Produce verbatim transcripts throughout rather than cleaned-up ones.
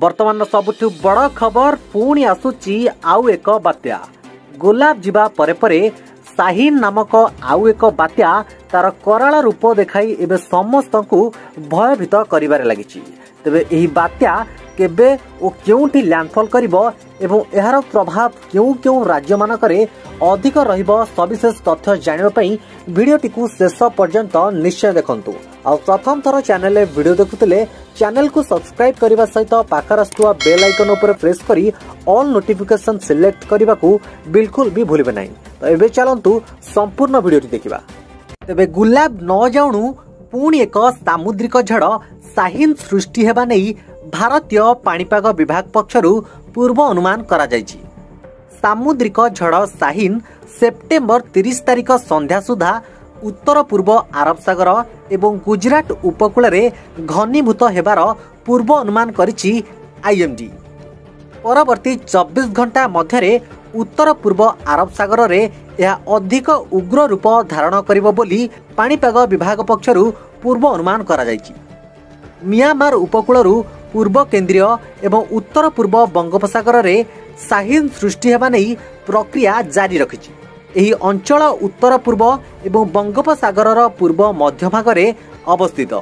बर्तमान सबुठ बड़ खबर पुणी आसुची आउ एक बात्या गोलाप जीवा परे परे शाहीन नामक आउ एक बात्या तार कराला रूप देखाई एबे समस्तंकु भयभीत करिबारे लागिछि। तबे एही बात्या केबे ओ केउंठी लैंडफॉल करिबो एवं एहार प्रभाव केउ केउ राज्य मानकरे अधिक रहिबो सविशेष तथ्य जानिबा पई वीडियोटी को शेष पर्यंत निश्चय देखंतु। आ प्रथम थर चैनल वीडियो देखुतले चैनल को सब्सक्राइब करने सहित पाखर आसुवा बेल आइकन उपर प्रेस करी ऑल नोटिफिकेशन सिलेक्ट करने को बिल्कुल भी भूलिबे नहीं। तो एबे चलंतु संपूर्ण वीडियोटी देखिबा। तेबे गुलाब न जाउणु पुणी एक सामुद्रिक झड़ शाहीन सृष्टि हेबा नेई भारतीय पाणीपाग विभाग पक्षरु पूर्व अनुमान करा जायछि। सामुद्रिक झड़ शाहीन सेप्टेम्बर तीस तारिख संध्या सुधा उत्तर पूर्व अरब सागर एवं गुजरात उपकूल रे घनीभूत हेबार पूर्व अनुमान करिछि आईएमडी। परवर्ती चौबीस घंटा मध्य उत्तर पूर्व अरब सागर रे यह अधिक उग्र रूप धारण करिबो बोली पाणीपाग विभाग पक्षरु पूर्व अनुमान करा जायछि। म्यांमार उपकूलरु पूर्व केंद्रीय एवं उत्तर पूर्व बंगोपसागर रे शाहीन सृष्टि हेबा नै प्रक्रिया जारी रखिछि। एही अंचल उत्तर पूर्व एवं बंगोपसागर पूर्व मध्य भागरे अवस्थित।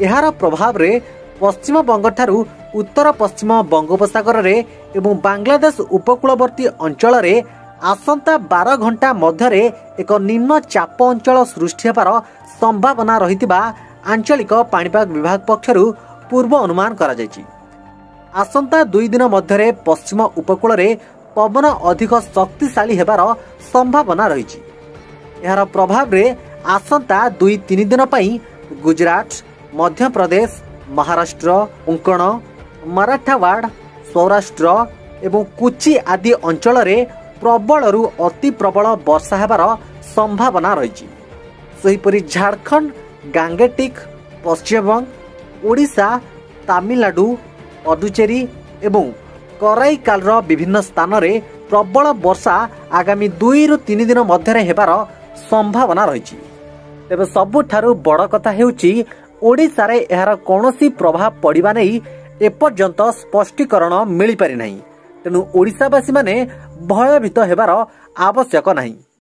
एहार प्रभाव रे पश्चिम बंग ठारू उत्तर पश्चिम बंगोपसागर रे एवं बांग्लादेश उपकूलवर्ती अंचल रे आसंता बारह घंटा मध्य एक निम्न चाप अंचल सृष्टि हेबार संभावना रहितिबा आंचलिक पाणीपाग विभाग पक्षरु पूर्व अनुमान करा जायछि। आसंता दुई दिन मध्य पश्चिम उपकूल रे पवन अधिक शक्तिशाली हेबार संभावना रहिछि। एहार प्रभाव रे आसंता दुई तीन दिन पई गुजरात मध्यप्रदेश महाराष्ट्र कोंकण मराठावाड़ सौराष्ट्र एवं कुची आदि अंचल रे प्रबल रु अति प्रबल वर्षा हेबार संभावना रहिछि। सेहिपरि झारखंड गांगेटिक पश्चिमबंग ओडिशा तमिलनाडु पुडुचेरी एवं कराईकाल विभिन्न स्थान रे प्रबल वर्षा आगामी दुई रु तीन दिन मध्य हेबार संभावना रही। तेबे सबुठारु बड़ कथा हेउची ओडिशा रे एहार कोनोसी प्रभाव पड़िबा नै एपर्यंत स्पष्टीकरण मिली पारि नै। तेनु ओडिशावासी माने भयभीत हेबार आवश्यक नै।